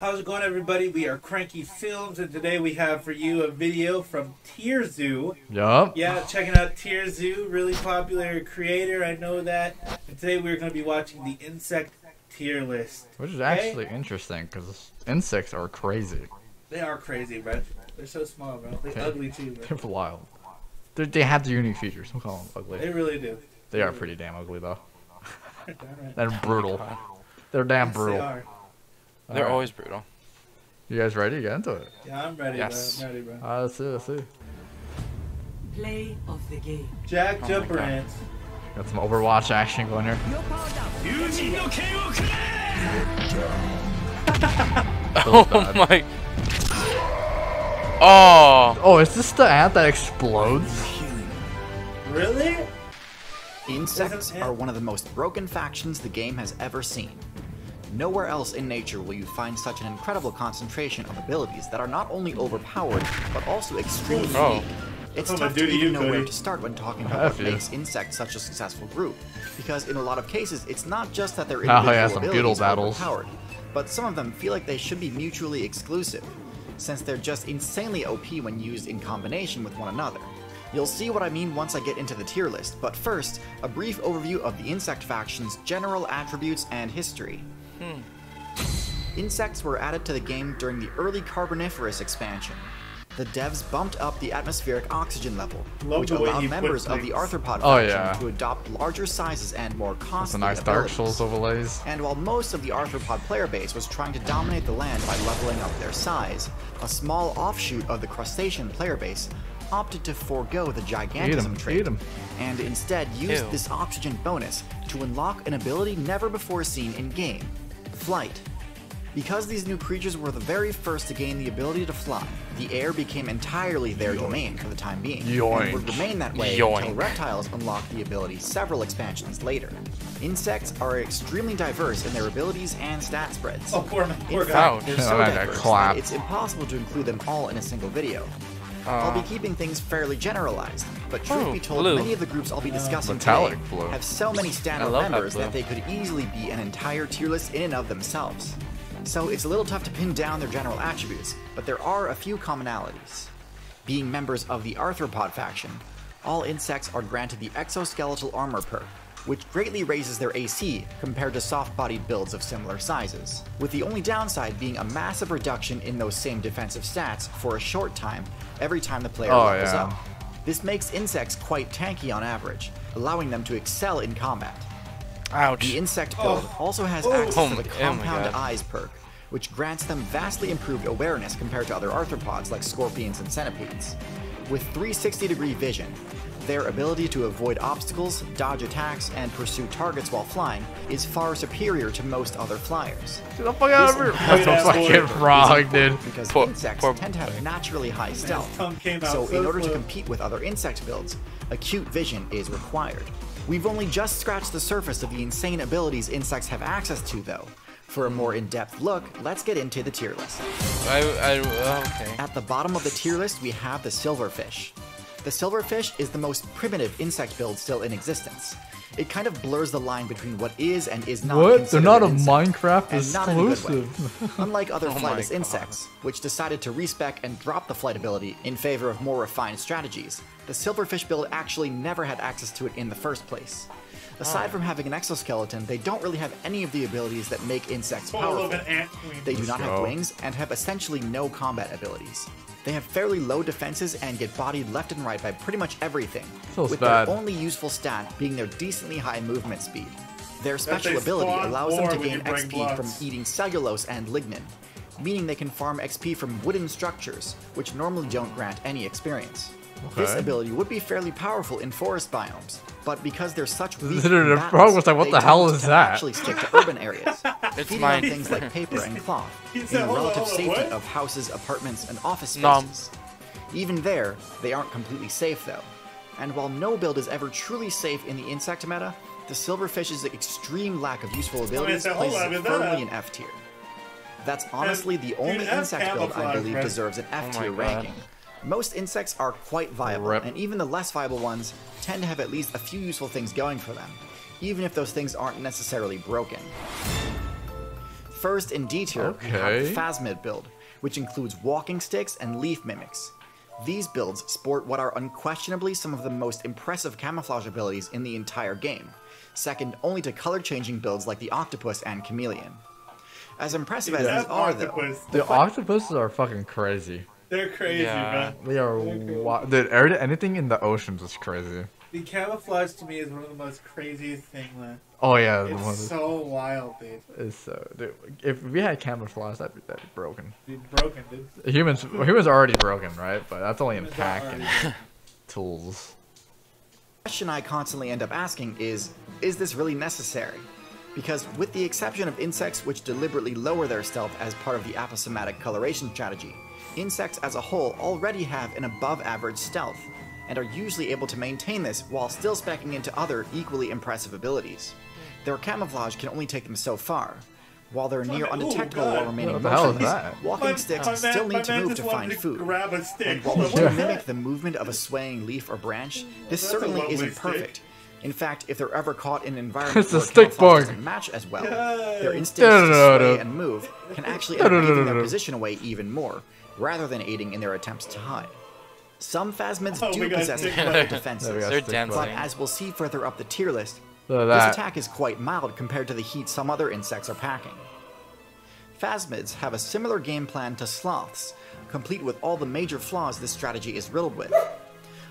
How's it going, everybody? We are Cranky Films, and today we have for you a video from Tier Zoo. Yup. Yeah, checking out Tier Zoo, really popular creator, I know that. And today we're going to be watching the insect tier list. Which is actually interesting, because insects are crazy. They are crazy, bro. They're so small, bro. They're ugly, too, bro. They're wild. They have the unique features. Don't call them ugly. They really do. They are pretty damn ugly, though. They're brutal. They're damn brutal. Yes, they are. They're right. Always brutal. You guys ready to get into it? Yeah, I'm ready, yes. Bro. I'm ready, bro. Alright, let's see, Play of the game. Jack Jumper Ants. Got some Overwatch action going here. Oh my. Oh. Oh, is this the ant that explodes? Really? Insects are one of the most broken factions the game has ever seen. Nowhere else in nature will you find such an incredible concentration of abilities that are not only overpowered, but also extremely unique. It's tough to even know where to start when talking about what makes insects such a successful group, because in a lot of cases, it's not just that their individual abilities are overpowered, but some of them feel like they should be mutually exclusive, since they're just insanely OP when used in combination with one another. You'll see what I mean once I get into the tier list, but first, a brief overview of the insect faction's general attributes and history. Insects were added to the game during the early Carboniferous expansion. The devs bumped up the atmospheric oxygen level, which allowed members of the Arthropod faction to adopt larger sizes and more costly abilities. And while most of the Arthropod player base was trying to dominate the land by leveling up their size, a small offshoot of the Crustacean player base opted to forego the gigantism trait and instead used this oxygen bonus to unlock an ability never before seen in game. Flight. Because these new creatures were the very first to gain the ability to fly, the air became entirely their domain for the time being, and would remain that way until reptiles unlocked the ability several expansions later. Insects are extremely diverse in their abilities and stat spreads. In fact, they're so diverse that it's impossible to include them all in a single video. I'll be keeping things fairly generalized, but truth be told, many of the groups I'll be discussing today have so many standout members that they could easily be an entire tier list in and of themselves. So it's a little tough to pin down their general attributes, but there are a few commonalities. Being members of the Arthropod faction, all insects are granted the exoskeletal armor perk, which greatly raises their AC compared to soft-bodied builds of similar sizes, with the only downside being a massive reduction in those same defensive stats for a short time every time the player levels up. This makes insects quite tanky on average, allowing them to excel in combat. The insect build also has access to the Compound Eyes perk, which grants them vastly improved awareness compared to other arthropods like scorpions and centipedes. With 360-degree vision, their ability to avoid obstacles, dodge attacks, and pursue targets while flying is far superior to most other flyers. Dude, the fuck out of here! That's a fucking frog, dude. Because insects tend to have naturally high stealth, so in order to compete with other insect builds, acute vision is required. We've only just scratched the surface of the insane abilities insects have access to, though. For a more in-depth look, let's get into the tier list. At the bottom of the tier list, we have the Silverfish. The Silverfish is the most primitive insect build still in existence. It kind of blurs the line between what is and is not considered an insect, and not in a good way. Unlike other flightless insects, which decided to respec and drop the flight ability in favor of more refined strategies, the Silverfish build actually never had access to it in the first place. Aside from having an exoskeleton, they don't really have any of the abilities that make insects powerful. They do not have wings and have essentially no combat abilities. They have fairly low defenses and get bodied left and right by pretty much everything, with their only useful stat being their decently high movement speed. Their special ability allows them to gain XP from eating cellulose and lignin, meaning they can farm XP from wooden structures, which normally don't grant any experience. This ability would be fairly powerful in forest biomes, but because they're such weak battles, what the hell is that? Actually stick to urban areas, feeding on things like paper and cloth, in the relative safety of houses, apartments, and office spaces. Even there, they aren't completely safe, though. And while no build is ever truly safe in the insect meta, the Silverfish's extreme lack of useful abilities places it firmly in F tier. That's honestly the only insect build I believe deserves an F tier ranking. Most insects are quite viable, and even the less viable ones tend to have at least a few useful things going for them, even if those things aren't necessarily broken. First, in D tier, we have the Phasmid build, which includes walking sticks and leaf mimics. These builds sport what are unquestionably some of the most impressive camouflage abilities in the entire game, second only to color-changing builds like the octopus and chameleon. As impressive as these are, though, the octopuses are fucking crazy. They're crazy, man. They are wild. Dude, anything in the oceans is crazy. The camouflage to me is one of the most craziest things. Man. Oh yeah, it's so wild, dude. It's so dude. If we had camouflage, that'd be broken. Dude, broken, dude. Humans are already broken, right? But that's only in pack and tools. The question I constantly end up asking is this really necessary? Because with the exception of insects, which deliberately lower their stealth as part of the aposematic coloration strategy, insects as a whole already have an above-average stealth, and are usually able to maintain this while still speccing into other equally impressive abilities. Their camouflage can only take them so far. While they're near undetectable while remaining motionless, walking sticks still need to move to find food. And while they can mimic the movement of a swaying leaf or branch, this certainly isn't perfect. In fact, if they're ever caught in an environment where camouflage doesn't match as well, their instincts to sway and move can actually end up moving their position away even more, rather than aiding in their attempts to hide. Some Phasmids do possess clever defenses, but as we'll see further up the tier list, this attack is quite mild compared to the heat some other insects are packing. Phasmids have a similar game plan to sloths, complete with all the major flaws this strategy is riddled with.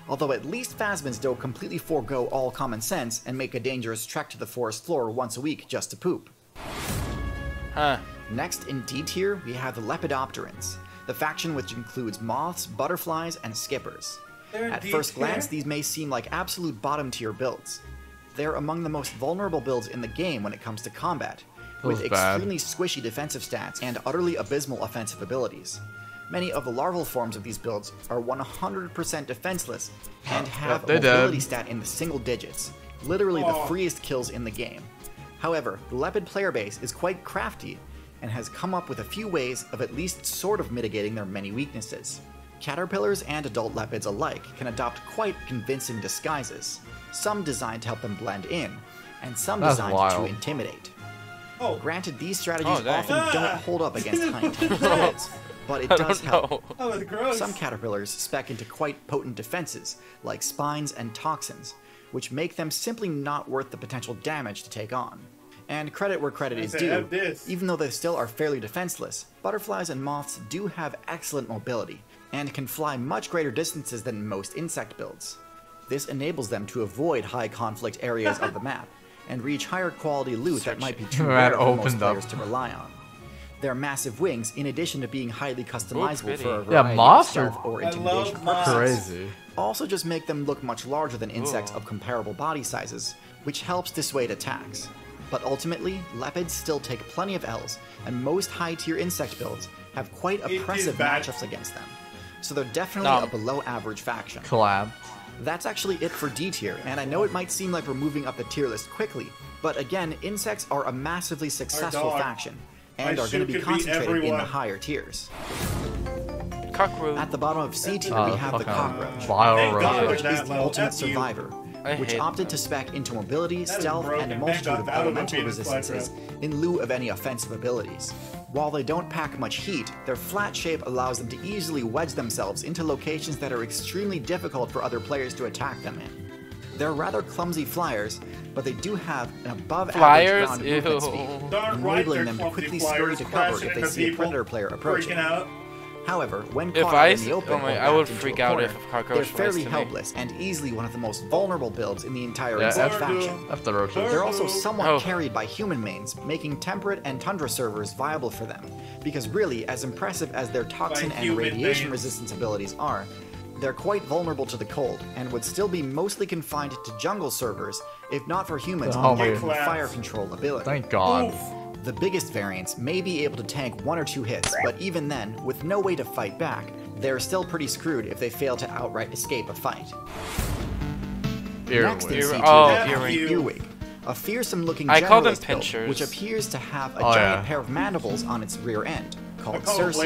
Although at least Phasmids don't completely forego all common sense and make a dangerous trek to the forest floor once a week just to poop. Next in D tier, we have the Lepidopterans, the faction which includes moths, butterflies, and skippers. At first glance, these may seem like absolute bottom tier builds. They're among the most vulnerable builds in the game when it comes to combat, with extremely squishy defensive stats and utterly abysmal offensive abilities. Many of the larval forms of these builds are 100% defenseless and have a mobility stat in the single digits, literally the freest kills in the game. However, the Lepid player base is quite crafty, and has come up with a few ways of at least sort of mitigating their many weaknesses. Caterpillars and adult lepids alike can adopt quite convincing disguises, some designed to help them blend in, and some designed to intimidate. Granted, these strategies often don't hold up against high-intelligence lepids, but it does help. Some caterpillars spec into quite potent defenses, like spines and toxins, which make them simply not worth the potential damage to take on. And credit where credit is due, even though they still are fairly defenseless, butterflies and moths do have excellent mobility, and can fly much greater distances than most insect builds. This enables them to avoid high conflict areas of the map, and reach higher quality loot that might be too rare for most players to rely on. Their massive wings, in addition to being highly customizable for a variety of stealth or intimidation purposes, also just make them look much larger than insects of comparable body sizes, which helps dissuade attacks. But ultimately, lepids still take plenty of L's, and most high-tier insect builds have quite oppressive matchups against them. So they're definitely a below-average faction. That's actually it for D tier, and I know it might seem like we're moving up the tier list quickly, but again, insects are a massively successful faction, and are going to be concentrated in the higher tiers. At the bottom of C tier, we have the cockroach, which is the ultimate survivor, which opted to spec into mobility, stealth, and a multitude of elemental resistances in lieu of any offensive abilities. While they don't pack much heat, their flat shape allows them to easily wedge themselves into locations that are extremely difficult for other players to attack them in. They're rather clumsy flyers, but they do have an above-average ground movement speed, enabling them to quickly scurry to cover if they see a predator player approaching. However, when caught in the open, I would freak out if they're fairly helpless and easily one of the most vulnerable builds in the entire insect faction. They're also somewhat carried by human mains, making temperate and tundra servers viable for them. Because really, as impressive as their toxin and radiation resistance abilities are, they're quite vulnerable to the cold and would still be mostly confined to jungle servers if not for humans with fire control ability. Thank God. The biggest variants may be able to tank one or two hits, but even then, with no way to fight back, they're still pretty screwed if they fail to outright escape a fight. Next in C2, Earwig, a fearsome-looking generalist build, which appears to have a giant pair of mandibles on its rear end, called Circe.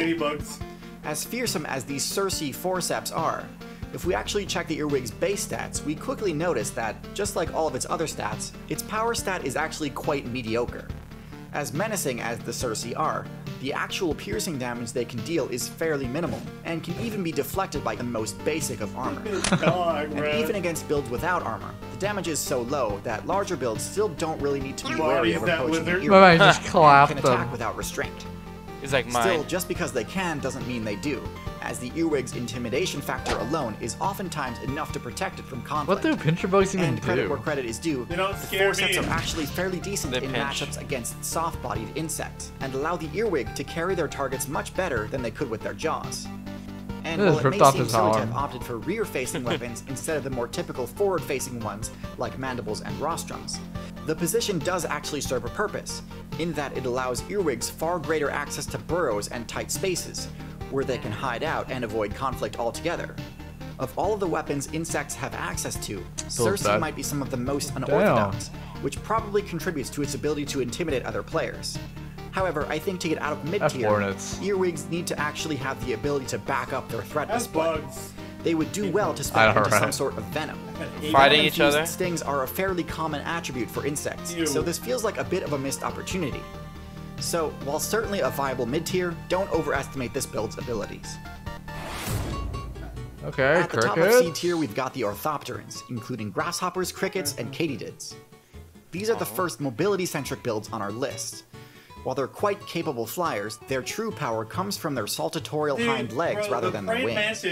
As fearsome as these Circe forceps are, if we actually check the Earwig's base stats, we quickly notice that, just like all of its other stats, its power stat is actually quite mediocre. As menacing as the cerci are, the actual piercing damage they can deal is fairly minimal, and can even be deflected by the most basic of armor. And even against builds without armor, the damage is so low that larger builds still don't really need to be wary of approaching the earring, can attack without restraint. Like mine. Still, just because they can doesn't mean they do, as the earwig's intimidation factor alone is oftentimes enough to protect it from conflict. What do pincher bugs even do? And credit where credit is due, the forceps are actually fairly decent in matchups against soft-bodied insects, and allow the earwig to carry their targets much better than they could with their jaws. And while it may seem silly to have opted for rear-facing weapons instead of the more typical forward-facing ones like mandibles and rostrums, the position does actually serve a purpose, in that it allows earwigs far greater access to burrows and tight spaces, where they can hide out and avoid conflict altogether. Of all of the weapons insects have access to, cerci might be some of the most unorthodox, which probably contributes to its ability to intimidate other players. However, I think to get out of mid-tier, earwigs need to actually have the ability to back up their threat display. They would do well to spin into some sort of venom. Fighting each other? Stings are a fairly common attribute for insects, so this feels like a bit of a missed opportunity. So, while certainly a viable mid-tier, don't overestimate this build's abilities. Okay, at the top of C tier, we've got the Orthopterans, including grasshoppers, crickets, and katydids. These are the first mobility-centric builds on our list. While they're quite capable flyers, their true power comes from their saltatorial hind legs rather than their wings.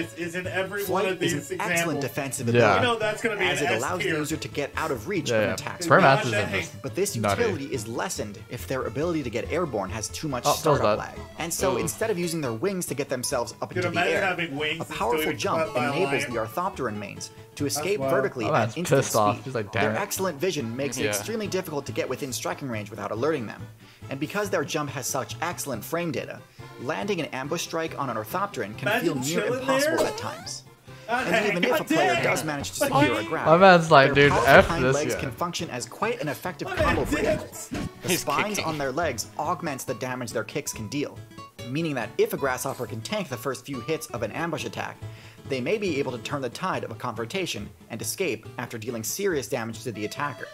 Flight is an excellent defensive ability, as it allows the user to get out of reach when attacks. But this utility is lessened if their ability to get airborne has too much startup lag. And so instead of using their wings to get themselves up into the air, a powerful jump enables the Arthropteran mains to escape vertically at instant speed. Their excellent vision makes it extremely difficult to get within striking range without alerting them. And because their jump has such excellent frame data, landing an ambush strike on an Orthopteran can feel near impossible at times. And even if a player does manage to secure a grab, their powerful hind legs can function as quite an effective combo for animals. The spines on their legs augments the damage their kicks can deal, meaning that if a grasshopper can tank the first few hits of an ambush attack, they may be able to turn the tide of a confrontation and escape after dealing serious damage to the attacker.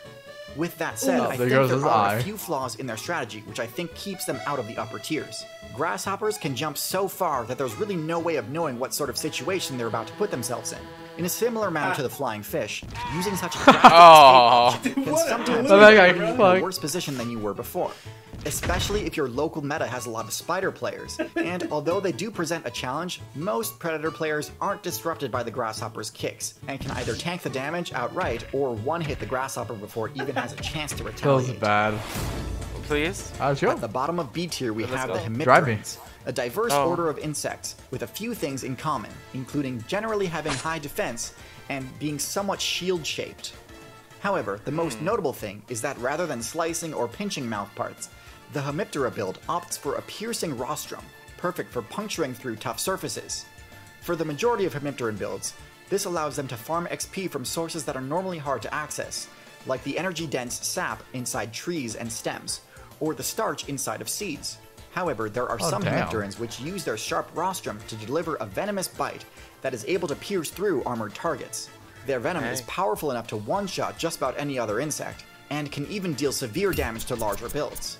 With that said, I think there are a few flaws in their strategy, which I think keeps them out of the upper tiers. Grasshoppers can jump so far that there's really no way of knowing what sort of situation they're about to put themselves in. In a similar manner to the flying fish, using such a drastic escape option can sometimes put you in a worse position than you were before, especially if your local meta has a lot of spider players. And although they do present a challenge, most predator players aren't disrupted by the grasshopper's kicks, and can either tank the damage outright or one-hit the grasshopper before it even has a chance to retaliate. Feels bad. Please? At the bottom of B tier, we have the Hemipterans, a diverse order of insects with a few things in common, including generally having high defense and being somewhat shield-shaped. However, the most notable thing is that rather than slicing or pinching mouth parts, the Hemiptera build opts for a piercing rostrum, perfect for puncturing through tough surfaces. For the majority of Hemipteran builds, this allows them to farm XP from sources that are normally hard to access, like the energy-dense sap inside trees and stems, or the starch inside of seeds. However, there are some Hemipterans which use their sharp rostrum to deliver a venomous bite that is able to pierce through armored targets. Their venom is powerful enough to one-shot just about any other insect, and can even deal severe damage to larger builds.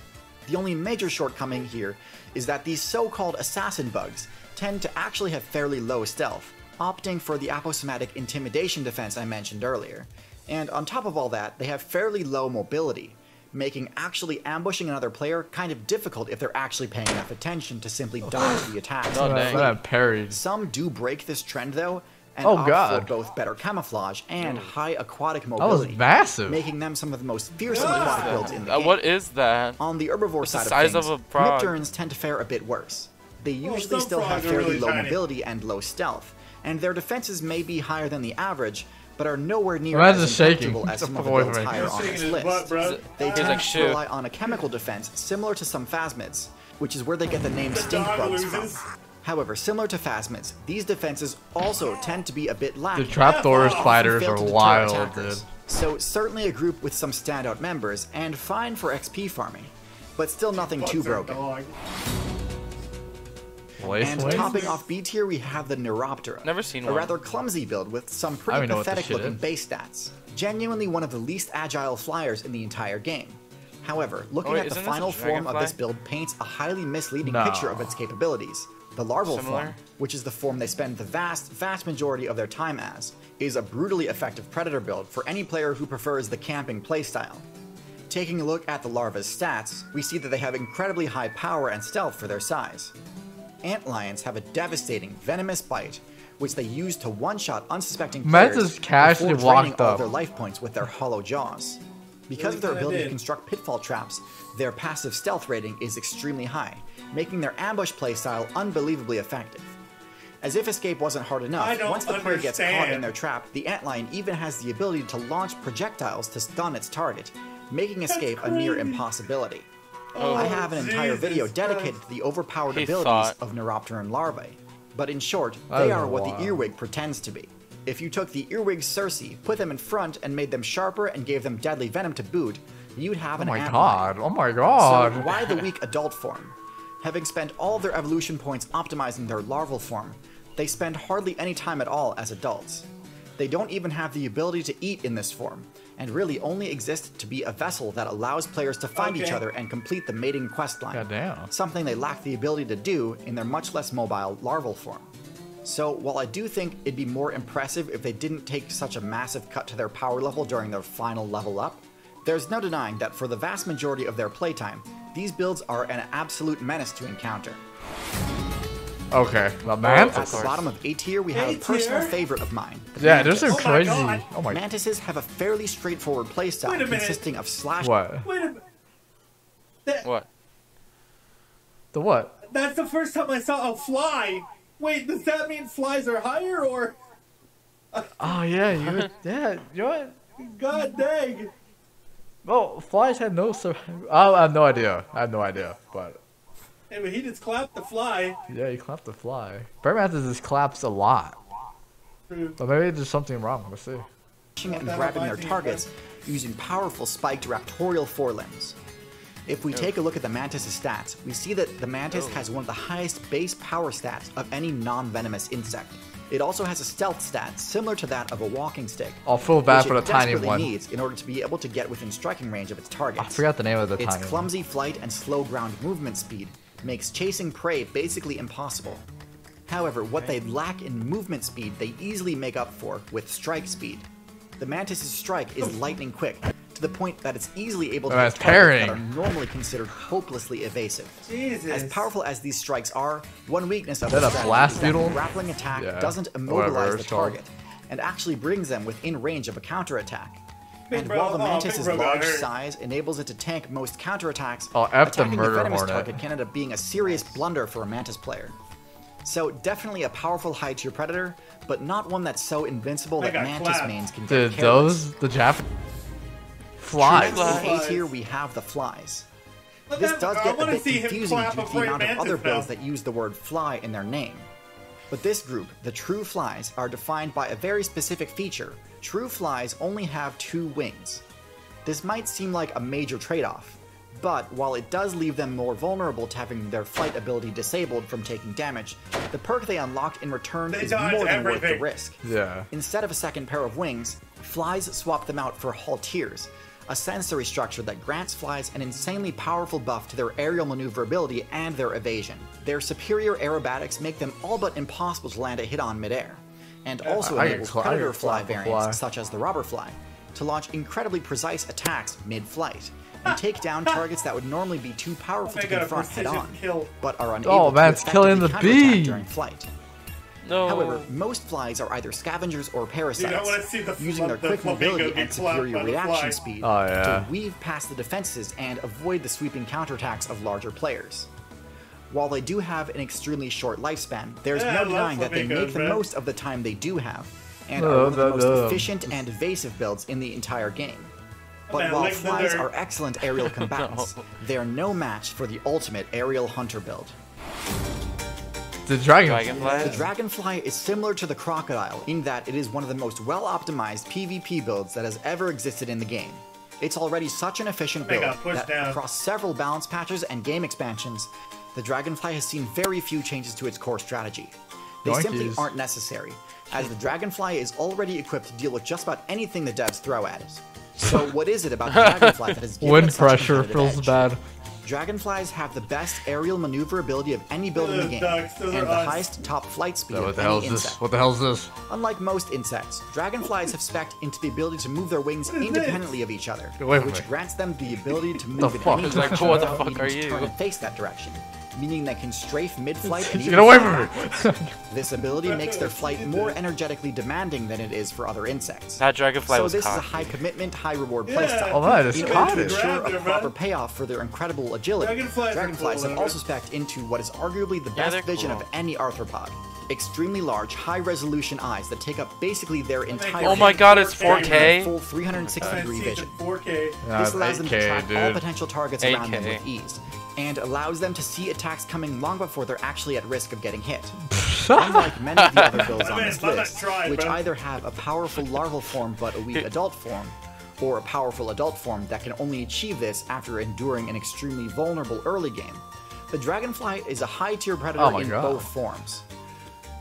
The only major shortcoming here is that these so-called assassin bugs tend to actually have fairly low stealth, opting for the aposematic intimidation defense I mentioned earlier. And on top of all that, they have fairly low mobility, making actually ambushing another player kind of difficult if they're actually paying enough attention to simply dodge the attacks. Some do break this trend though, and offer both better camouflage and high aquatic mobility, making them some of the most fearsome aquatic builds in the game. What is that? On the herbivore side of things, Hemipterans tend to fare a bit worse. They usually still have fairly low mobility and low stealth, and their defenses may be higher than the average, but are nowhere near as effective as some of the builds higher on this list. They tend to rely on a chemical defense similar to some Phasmids, which is where they get the name stink bugs from. However, similar to Phasmids, these defenses also tend to be a bit lacking. The trapdoor spiders are wild, dude. So certainly a group with some standout members and fine for XP farming, but still nothing too broken. And topping off B tier, we have the Neuroptera, a rather clumsy build with some pretty pathetic looking base stats. Genuinely one of the least agile flyers in the entire game. However, looking at the final form of this build paints a highly misleading picture of its capabilities. The larval form, which is the form they spend the vast majority of their time as, is a brutally effective predator build for any player who prefers the camping playstyle. Taking a look at the larva's stats, we see that they have incredibly high power and stealth for their size. Antlions have a devastating, venomous bite, which they use to one-shot unsuspecting players before draining all their life points with their hollow jaws. Because of their ability to construct pitfall traps, their passive stealth rating is extremely high, making their ambush playstyle unbelievably effective. As if escape wasn't hard enough, once the player gets caught in their trap, the antlion even has the ability to launch projectiles to stun its target, making escape a near impossibility. Oh, I have an entire video dedicated to the overpowered abilities of Neuropteran larvae, but in short, they are what the earwig pretends to be. If you took the earwig Circe, put them in front, and made them sharper and gave them deadly venom to boot, you'd have an antlion. Oh my god! So why the weak adult form? Having spent all their evolution points optimizing their larval form, they spend hardly any time at all as adults. They don't even have the ability to eat in this form, and really only exist to be a vessel that allows players to find each other and complete the mating questline, something they lack the ability to do in their much less mobile larval form. So while I do think it'd be more impressive if they didn't take such a massive cut to their power level during their final level up, there's no denying that for the vast majority of their playtime, these builds are an absolute menace to encounter. At the bottom of A tier, we have a personal favorite of mine. Mantises have a fairly straightforward playstyle consisting of slash. That's the first time I saw a fly. Wait, does that mean flies are higher or? God dang. Well, flies had no. I have no idea. But. Hey, but he just clapped the fly. Yeah, he clapped the fly. Birdmantis just claps a lot. True. But maybe there's something wrong. Let's see. And grabbing their targets using powerful spiked raptorial forelimbs. If we take a look at the mantis's stats, we see that the mantis has one of the highest base power stats of any non-venomous insect. It also has a stealth stat similar to that of a walking stick. I'll feel bad for the tiny one. Needs in order to be able to get within striking range of its targets. I forgot the name of the tiny one. Its clumsy flight and slow ground movement speed makes chasing prey basically impossible. However, what they lack in movement speed, they easily make up for with strike speed. The mantis's strike is lightning quick, to the point that it's easily able to hit targets that are normally considered hopelessly evasive. As powerful as these strikes are, one weakness of the strategy is that grappling attack doesn't immobilize the target, and actually brings them within range of a counterattack. And while the mantis's large size enables it to tank most counterattacks, attacking the venomous target can end up being a serious blunder for a mantis player. So definitely a powerful high-tier predator, but not one that's so invincible that mantis mains can get careless. In A tier, we have the flies. This does get a bit confusing due to the amount of other builds that use the word fly in their name. But this group, the true flies, are defined by a very specific feature. True flies only have 2 wings. This might seem like a major trade-off, but while it does leave them more vulnerable to having their flight ability disabled from taking damage, the perk they unlocked in return is more than worth the risk. Instead of a second pair of wings, flies swap them out for halteres, a sensory structure that grants flies an insanely powerful buff to their aerial maneuverability and their evasion. Their superior aerobatics make them all but impossible to land a hit on midair, and also enables predator fly variants, such as the robber fly, to launch incredibly precise attacks mid-flight, and take down targets that would normally be too powerful to confront head-on, but are unable to effectively counterattack during flight. However, most flies are either scavengers or parasites, using their quick mobility and superior reaction speed to weave past the defenses and avoid the sweeping counterattacks of larger players. While they do have an extremely short lifespan, there's no denying that they make the most of the time they do have, and are one of the most efficient and evasive builds in the entire game. But while flies are excellent aerial combatants, they are no match for the ultimate aerial hunter build. The dragonfly. The dragonfly is similar to the crocodile in that it is one of the most well-optimized PvP builds that has ever existed in the game. It's already such an efficient build that across several balance patches and game expansions, the dragonfly has seen very few changes to its core strategy. They simply aren't necessary, as the dragonfly is already equipped to deal with just about anything the devs throw at it. So what is it about the dragonfly that is wind pressure feels bad? Dragonflies have the best aerial maneuverability of any bird in the game, and the highest top flight speed of any insect. What the hell is this? Unlike most insects, dragonflies have specced into the ability to move their wings independently of each other, which grants them the ability to move in any direction without needing to turn and face that direction, meaning they can strafe mid-flight and even backwards. This ability makes their flight more energetically demanding than it is for other insects. That dragonfly was cocky. So this is a high-commitment, high-reward playstyle. To ensure a proper payoff for their incredible agility, dragonflies have also specced into what is arguably the best vision of any arthropod. Extremely large, high-resolution eyes that take up basically their entire. Oh my God, it's 4K. Full 360-degree vision. 4K. This allows them to track all potential targets around them with ease, and allows them to see attacks coming long before they're actually at risk of getting hit. Unlike many of the other builds on this list, which either have a powerful larval form but a weak adult form, or a powerful adult form that can only achieve this after enduring an extremely vulnerable early game, the dragonfly is a high-tier predator in both forms.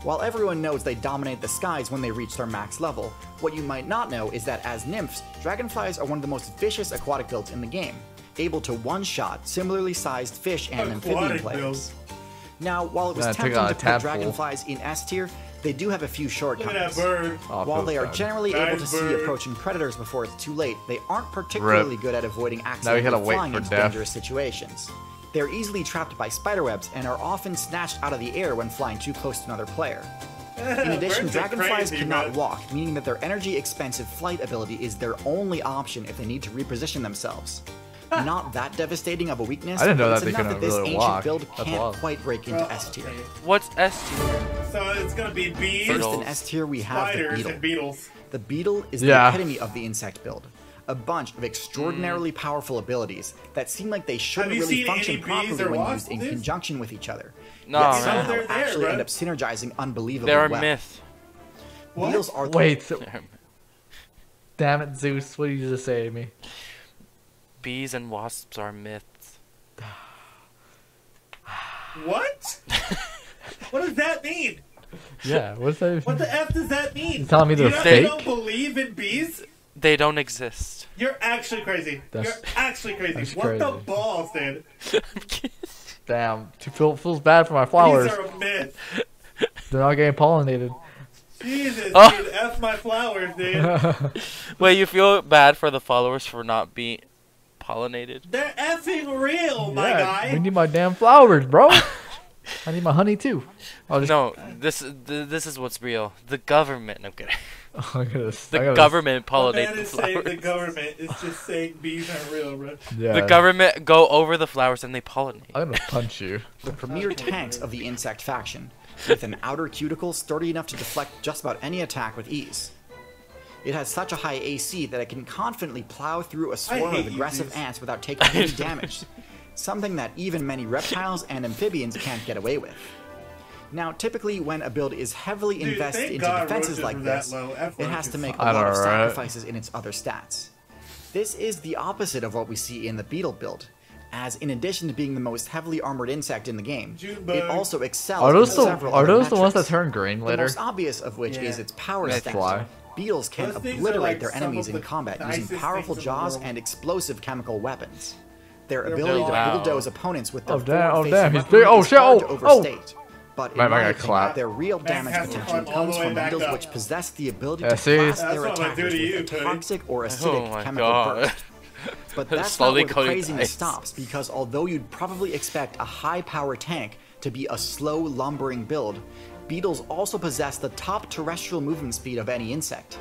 While everyone knows they dominate the skies when they reach their max level, what you might not know is that as nymphs, dragonflies are one of the most vicious aquatic builds in the game, able to one-shot similarly sized fish and amphibian players. Now, while it was tempting to put dragonflies in S tier, they do have a few shortcomings. While they are generally able to see approaching predators before it's too late, they aren't particularly good at avoiding accidentally flying into dangerous situations. They're easily trapped by spiderwebs and are often snatched out of the air when flying too close to another player. In addition, dragonflies cannot walk, meaning that their energy-expensive flight ability is their only option if they need to reposition themselves. Not that devastating of a weakness. I didn't know that they couldn't really walk. This ancient build can't quite break into S tier. What's S tier? So it's gonna be beetles. First in S tier we have the beetle. The beetle is the epitome of the insect build. A bunch of extraordinarily powerful abilities that seem like they shouldn't really function properly when used in conjunction with each other. Yet somehow actually end up synergizing unbelievably well. They're a myth. Beetles are Damn it, Zeus! What did you just say to me? Bees and wasps are myths. What? What does that mean? Yeah, what's that? What the F does that mean? You're telling me they're fake? You don't believe in bees? They don't exist. You're actually crazy. You're actually crazy. What crazy. The balls, dude? Damn, feels bad for my flowers. These are a myth. They're not getting pollinated. Jesus, dude, F my flowers, dude. Wait, you feel bad for the followers for not being pollinated? They're effing real, my guy. We need my damn flowers, bro. I need my honey too. No, this is what's real. The government. I'm kidding. The government pollinates the flowers. The government is just saying bees aren't real, bro. Yeah. The government go over the flowers and they pollinate. I'm gonna punch you. The premier tanks of the insect faction, with an outer cuticle sturdy enough to deflect just about any attack with ease. It has such a high AC that it can confidently plow through a swarm of aggressive ants without taking any damage, something that even many reptiles and amphibians can't get away with. Now, typically when a build is heavily invested into defenses like this, it has to make a lot of sacrifices in its other stats. This is the opposite of what we see in the beetle build, as in addition to being the most heavily armored insect in the game, it also excels in several other metrics, the ones that turn green later? The most obvious of which is its power stat. Beetles can obliterate their enemies in combat using powerful jaws and explosive chemical weapons. Their ability to bulldoze opponents with their forward-facing weaponry is hard to overstate. But in my opinion, their real damage potential comes from beetles which possess the ability to blast their attackers with a toxic or acidic chemical burst. But that's not where the craziness stops, because although you'd probably expect a high-power tank to be a slow, lumbering build, beetles also possess the top terrestrial movement speed of any insect.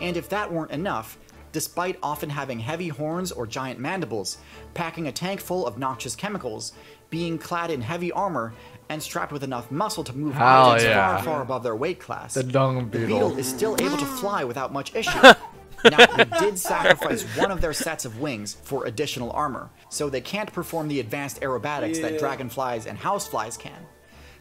And if that weren't enough, despite often having heavy horns or giant mandibles, packing a tank full of noxious chemicals, being clad in heavy armor, and strapped with enough muscle to move objects far above their weight class, the beetle is still able to fly without much issue. Now, they did sacrifice one of their sets of wings for additional armor, so they can't perform the advanced aerobatics that dragonflies and houseflies can.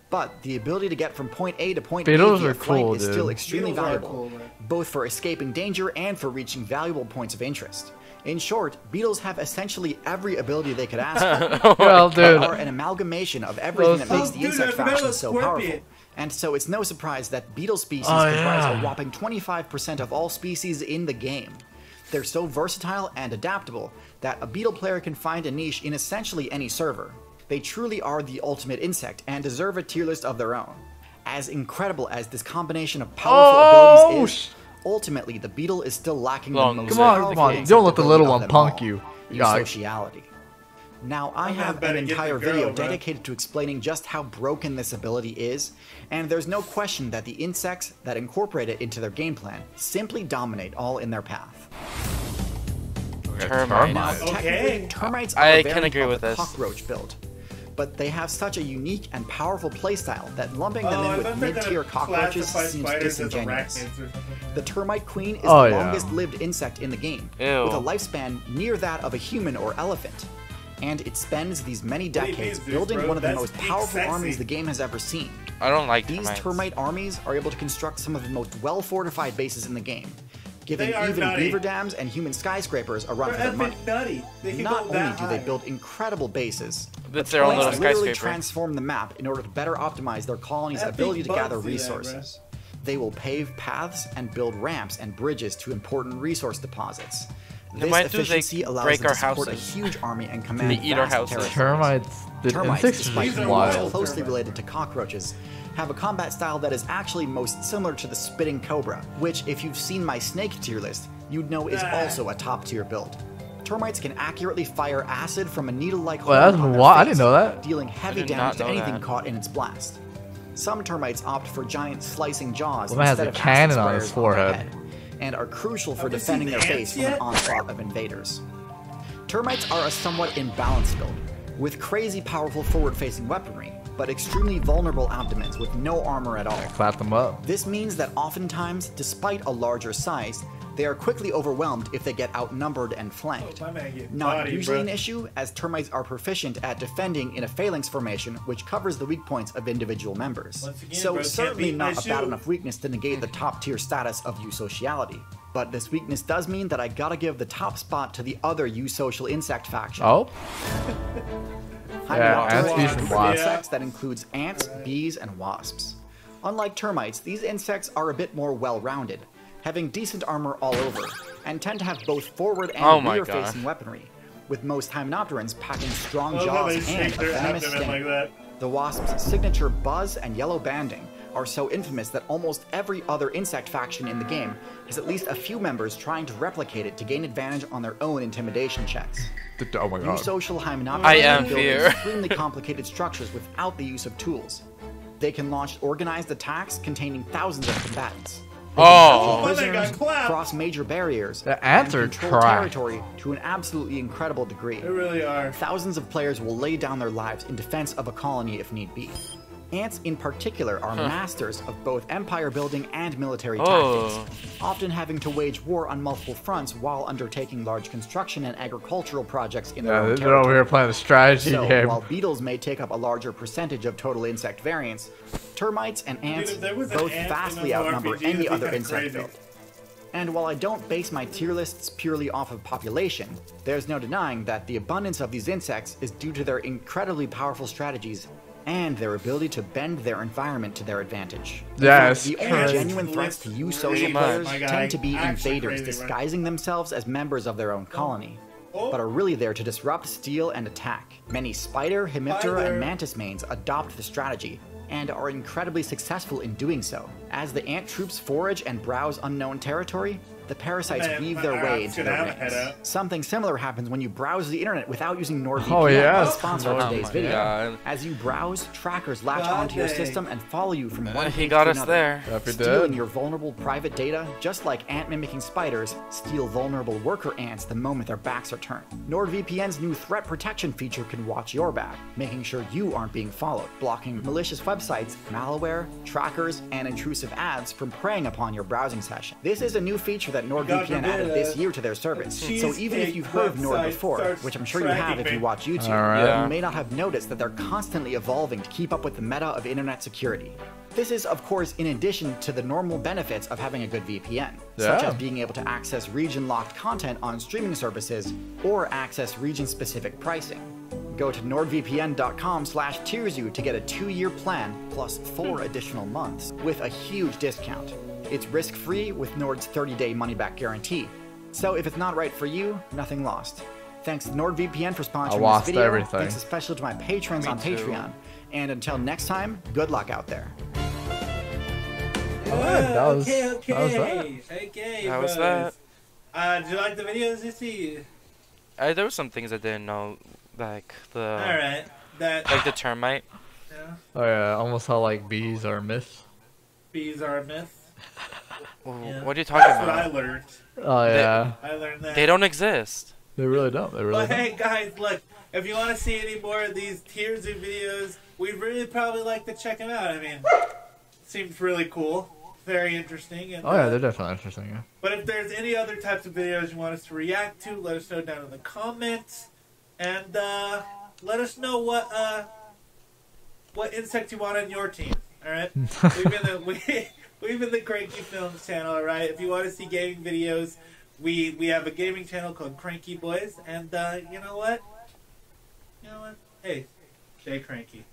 But the ability to get from point A to point B via flight is still extremely valuable, both for escaping danger and for reaching valuable points of interest. In short, beetles have essentially every ability they could ask for. They are an amalgamation of everything that makes the insect faction so powerful. And so it's no surprise that beetle species comprise a whopping 25% of all species in the game. They're so versatile and adaptable that a beetle player can find a niche in essentially any server. They truly are the ultimate insect and deserve a tier list of their own. As incredible as this combination of powerful abilities is, ultimately the beetle is still lacking the most. Come on, don't let the little one punk you. Sociality. Now, I have an entire video dedicated to explaining just how broken this ability is, and there's no question that the insects that incorporate it into their game plan simply dominate all in their path. Termites. Okay. Termites are I can agree with this cockroach build, but they have such a unique and powerful playstyle that lumping them in with mid-tier cockroaches seems disingenuous. The termite queen is the longest-lived insect in the game, with a lifespan near that of a human or elephant. And it spends these many decades building one of the most powerful armies the game has ever seen. I don't like termites. These termite armies are able to construct some of the most well-fortified bases in the game, giving even beaver dams and human skyscrapers a run for their money. Not only do they build incredible bases, but they literally transform the map in order to better optimize their colony's ability to gather resources. They will pave paths and build ramps and bridges to important resource deposits. This efficiency allows them to support a huge army and command vast territories. Termites, despite being closely related to cockroaches, have a combat style that is actually most similar to the spitting cobra, which, if you've seen my snake tier list, you'd know is also a top tier build. Termites can accurately fire acid from a needle-like hole on their face, dealing heavy damage to anything caught in its blast. Some termites opt for giant slicing jaws instead of acid sprayers on their head, and are crucial for defending their base from an onslaught of invaders. Termites are a somewhat imbalanced build, with crazy powerful forward-facing weaponry, but extremely vulnerable abdomens with no armor at all. Clap them up. This means that oftentimes, despite a larger size, they are quickly overwhelmed if they get outnumbered and flanked. Not usually an issue, as termites are proficient at defending in a phalanx formation, which covers the weak points of individual members. So certainly not a bad enough weakness to negate the top tier status of eusociality. But this weakness does mean that I gotta give the top spot to the other eusocial insect faction. Hymenoptera insects that includes ants, bees, and wasps. Unlike termites, these insects are a bit more well-rounded, having decent armor all over, and tend to have both forward and rear-facing weaponry, with most Hymenopterans packing strong jaws and a venomous sting. The wasp's signature buzz and yellow banding are so infamous that almost every other insect faction in the game has at least a few members trying to replicate it to gain advantage on their own intimidation checks. Eusocial Hymenopterans build extremely complicated structures without the use of tools. They can launch organized attacks containing thousands of combatants. Cross major barriers and control territory to an absolutely incredible degree. They really are. Thousands of players will lay down their lives in defense of a colony if need be. Ants in particular are masters of both empire building and military tactics, often having to wage war on multiple fronts while undertaking large construction and agricultural projects in their own territory. They're over here playing a strategy game. While beetles may take up a larger percentage of total insect variants, termites and ants both vastly outnumber any other insect build. And while I don't base my tier lists purely off of population, there's no denying that the abundance of these insects is due to their incredibly powerful strategies and their ability to bend their environment to their advantage. The only genuine threats to eusocial players tend to be invaders disguising themselves as members of their own colony, but are really there to disrupt, steal, and attack. Many spider, Hemiptera, and mantis mains adopt the strategy, and are incredibly successful in doing so. As the ant troops forage and browse unknown territory, the parasites weave their way into their ranks. Something similar happens when you browse the internet without using NordVPN, the sponsor of today's video. As you browse, trackers latch onto your system and follow you from one page to another, stealing your vulnerable private data, just like ant-mimicking spiders steal vulnerable worker ants the moment their backs are turned. NordVPN's new threat protection feature can watch your back, making sure you aren't being followed, blocking malicious websites, malware, trackers, and intrusive ads from preying upon your browsing session. This is a new feature that NordVPN added this year to their service, so even if you've heard of Nord before, which I'm sure you have if you watch YouTube, you may not have noticed that they're constantly evolving to keep up with the meta of internet security. This is, of course, in addition to the normal benefits of having a good VPN, such as being able to access region-locked content on streaming services or access region-specific pricing. Go to nordvpn.com/tierzoo to get a 2-year plan plus 4 additional months with a huge discount. It's risk-free with Nord's 30-day money-back guarantee, So if it's not right for you, nothing lost. Thanks to NordVPN for sponsoring this video. Everything. Thanks especially to my patrons on Patreon. And until next time, good luck out there. That was that. Did you like the videos you see? There were some things I didn't know, like the like the termite. Yeah. Oh yeah, almost how like bees are a myth. Bees are a myth. Well, yeah. What are you talking about? That's what I learned. Oh yeah. I learned that. They don't exist. They really don't. They really. But hey guys, look. If you want to see any more of these Tier Zoo videos, we'd really probably like to check them out. I mean, seems really cool. Very interesting. And, oh yeah, they're definitely interesting. Yeah. But if there's any other types of videos you want us to react to, let us know down in the comments, and let us know what insect you want on your team. All right, we've been the Cranky Films channel. All right, if you want to see gaming videos, we have a gaming channel called Cranky Boys, and you know what? Hey, stay cranky.